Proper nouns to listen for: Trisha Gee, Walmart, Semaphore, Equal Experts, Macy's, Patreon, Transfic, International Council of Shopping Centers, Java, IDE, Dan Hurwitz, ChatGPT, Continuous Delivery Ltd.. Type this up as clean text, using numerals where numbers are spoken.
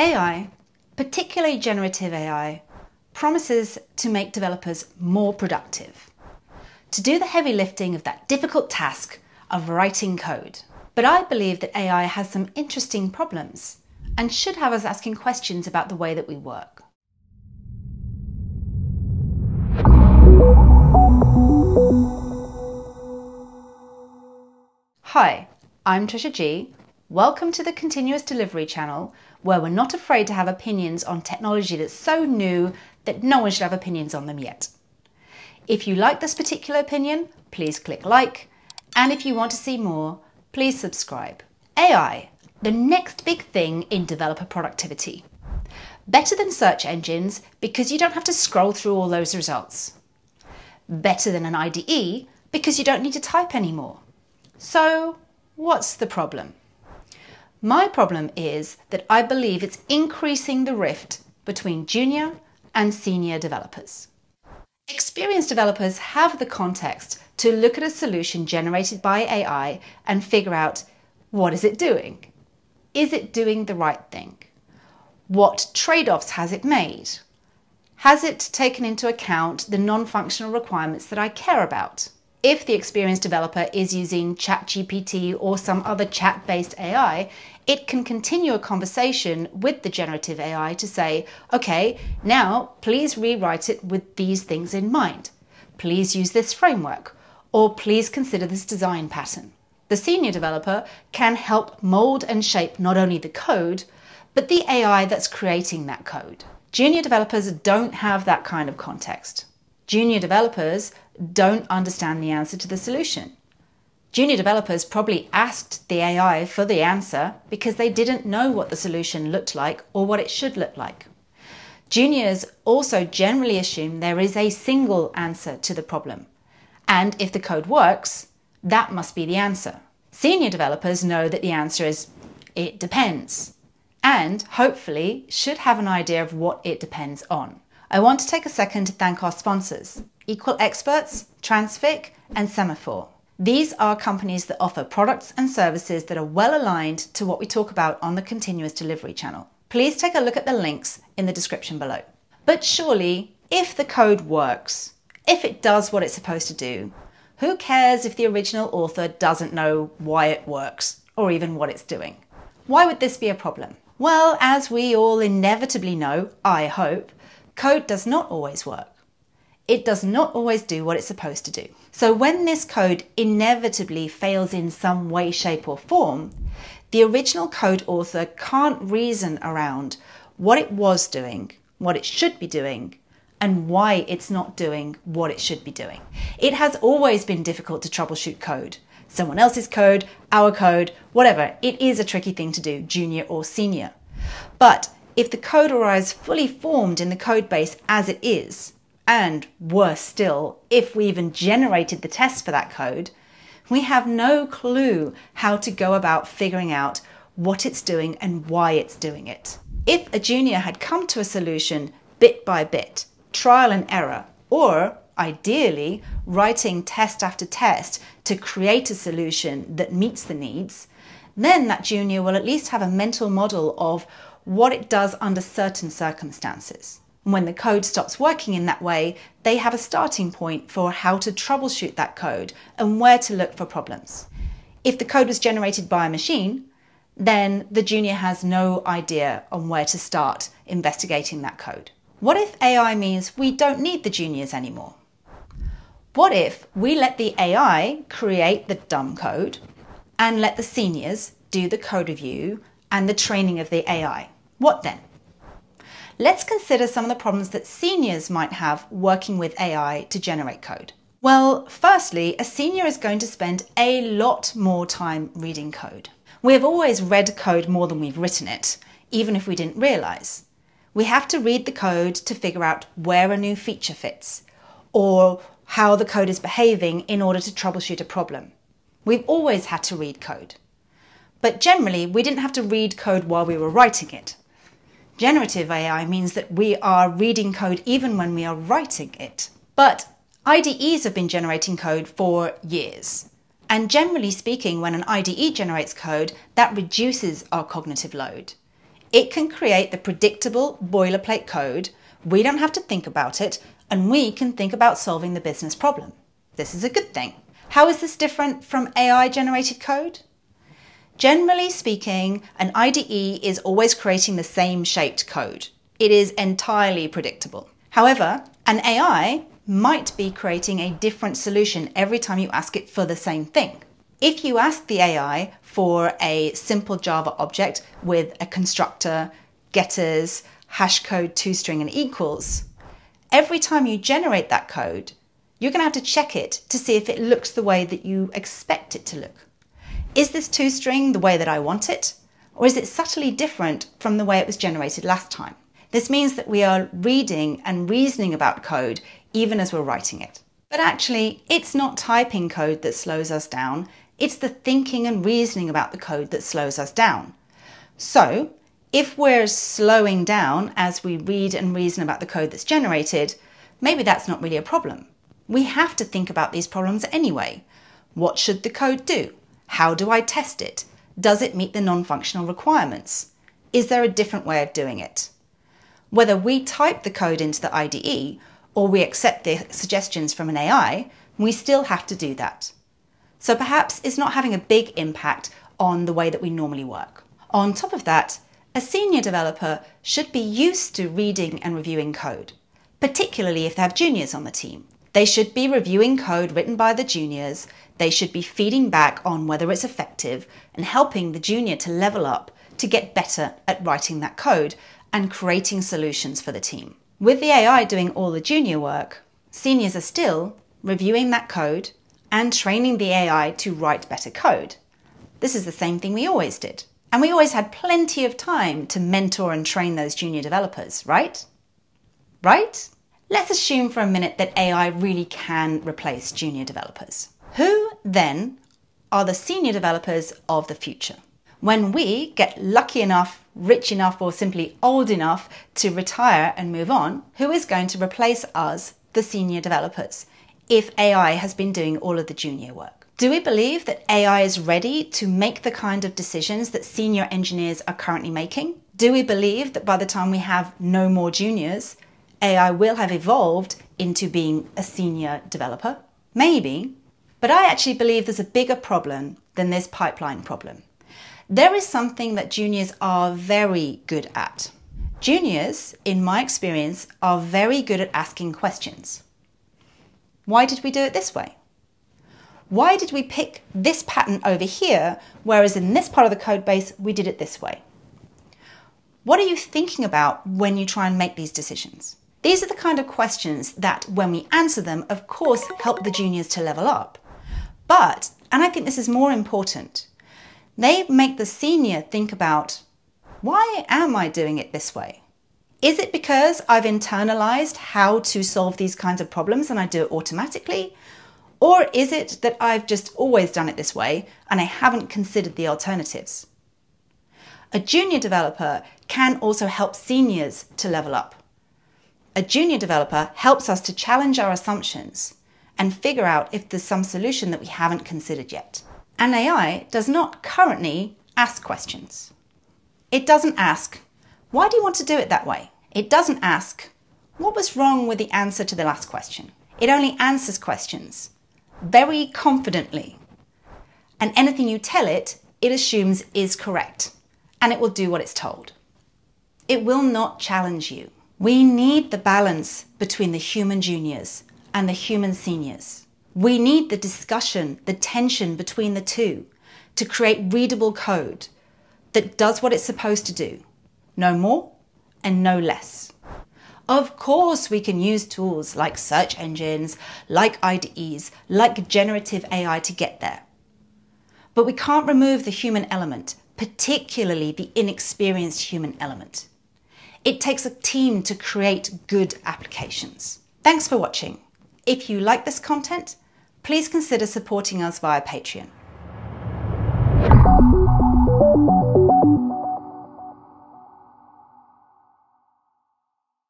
AI, particularly generative AI, promises to make developers more productive, to do the heavy lifting of that difficult task of writing code. But I believe that AI has some interesting problems and should have us asking questions about the way that we work. Hi, I'm Trisha Gee. Welcome to the Continuous Delivery channel, where we're not afraid to have opinions on technology that's so new that no one should have opinions on them yet. If you like this particular opinion, please click like, and if you want to see more, please subscribe. AI, the next big thing in developer productivity. Better than search engines because you don't have to scroll through all those results. Better than an IDE because you don't need to type anymore. So, what's the problem? My problem is that I believe it's increasing the rift between junior and senior developers. Experienced developers have the context to look at a solution generated by AI and figure out, what is it doing? Is it doing the right thing? What trade-offs has it made? Has it taken into account the non-functional requirements that I care about? If the experienced developer is using ChatGPT or some other chat-based AI, it can continue a conversation with the generative AI to say, okay, now please rewrite it with these things in mind. Please use this framework, or please consider this design pattern. The senior developer can help mold and shape not only the code, but the AI that's creating that code. Junior developers don't have that kind of context. Junior developers don't understand the answer to the solution. Junior developers probably asked the AI for the answer because they didn't know what the solution looked like or what it should look like. Juniors also generally assume there is a single answer to the problem, and if the code works, that must be the answer. Senior developers know that the answer is, it depends, and hopefully should have an idea of what it depends on. I want to take a second to thank our sponsors, Equal Experts, Transfic, and Semaphore. These are companies that offer products and services that are well aligned to what we talk about on the Continuous Delivery channel. Please take a look at the links in the description below. But surely, if the code works, if it does what it's supposed to do, who cares if the original author doesn't know why it works or even what it's doing? Why would this be a problem? Well, as we all inevitably know, I hope, code does not always work. It does not always do what it's supposed to do. So when this code inevitably fails in some way, shape, or form, the original code author can't reason around what it was doing, what it should be doing, and why it's not doing what it should be doing. It has always been difficult to troubleshoot code. Someone else's code, our code, whatever. It is a tricky thing to do, junior or senior. But if the code arrives fully formed in the code base as it is, and worse still, if we even generated the test for that code, we have no clue how to go about figuring out what it's doing and why it's doing it. If a junior had come to a solution bit by bit, trial and error, or ideally writing test after test to create a solution that meets the needs, then that junior will at least have a mental model of what it does under certain circumstances. When the code stops working in that way, they have a starting point for how to troubleshoot that code and where to look for problems. If the code was generated by a machine, then the junior has no idea on where to start investigating that code. What if AI means we don't need the juniors anymore? What if we let the AI create the dumb code and let the seniors do the code review and the training of the AI? What then? Let's consider some of the problems that seniors might have working with AI to generate code. Well, firstly, a senior is going to spend a lot more time reading code. We have always read code more than we've written it, even if we didn't realize. We have to read the code to figure out where a new feature fits, or how the code is behaving in order to troubleshoot a problem. We've always had to read code. But generally, we didn't have to read code while we were writing it. Generative AI means that we are reading code even when we are writing it. But IDEs have been generating code for years. And generally speaking, when an IDE generates code, that reduces our cognitive load. It can create the predictable boilerplate code. We don't have to think about it, and we can think about solving the business problem. This is a good thing. How is this different from AI-generated code? Generally speaking, an IDE is always creating the same shaped code. It is entirely predictable. However, an AI might be creating a different solution every time you ask it for the same thing. If you ask the AI for a simple Java object with a constructor, getters, hashcode, toString, and equals, every time you generate that code, you're going to have to check it to see if it looks the way that you expect it to look. Is this toString the way that I want it? Or is it subtly different from the way it was generated last time? This means that we are reading and reasoning about code even as we're writing it. But actually, it's not typing code that slows us down. It's the thinking and reasoning about the code that slows us down. So, if we're slowing down as we read and reason about the code that's generated, maybe that's not really a problem. We have to think about these problems anyway. What should the code do? How do I test it? Does it meet the non-functional requirements? Is there a different way of doing it? Whether we type the code into the IDE or we accept the suggestions from an AI, we still have to do that. So perhaps it's not having a big impact on the way that we normally work. On top of that, a senior developer should be used to reading and reviewing code, particularly if they have juniors on the team. They should be reviewing code written by the juniors, they should be feeding back on whether it's effective and helping the junior to level up to get better at writing that code and creating solutions for the team. With the AI doing all the junior work, seniors are still reviewing that code and training the AI to write better code. This is the same thing we always did. And we always had plenty of time to mentor and train those junior developers, right? Right? Let's assume for a minute that AI really can replace junior developers. Who then are the senior developers of the future? When we get lucky enough, rich enough, or simply old enough to retire and move on, who is going to replace us, the senior developers, if AI has been doing all of the junior work? Do we believe that AI is ready to make the kind of decisions that senior engineers are currently making? Do we believe that by the time we have no more juniors, AI will have evolved into being a senior developer? Maybe, but I actually believe there's a bigger problem than this pipeline problem. There is something that juniors are very good at. Juniors, in my experience, are very good at asking questions. Why did we do it this way? Why did we pick this pattern over here, whereas in this part of the code base, we did it this way? What are you thinking about when you try and make these decisions? These are the kind of questions that when we answer them, of course, help the juniors to level up. But, and I think this is more important, they make the senior think about, why am I doing it this way? Is it because I've internalized how to solve these kinds of problems and I do it automatically? Or is it that I've just always done it this way and I haven't considered the alternatives? A junior developer can also help seniors to level up. A junior developer helps us to challenge our assumptions and figure out if there's some solution that we haven't considered yet. An AI does not currently ask questions. It doesn't ask, why do you want to do it that way? It doesn't ask, what was wrong with the answer to the last question? It only answers questions very confidently. And anything you tell it, it assumes is correct, and it will do what it's told. It will not challenge you. We need the balance between the human juniors and the human seniors. We need the discussion, the tension between the two to create readable code that does what it's supposed to do. No more and no less. Of course, we can use tools like search engines, like IDEs, like generative AI to get there. But we can't remove the human element, particularly the inexperienced human element. It takes a team to create good applications. Thanks for watching. If you like this content, please consider supporting us via Patreon.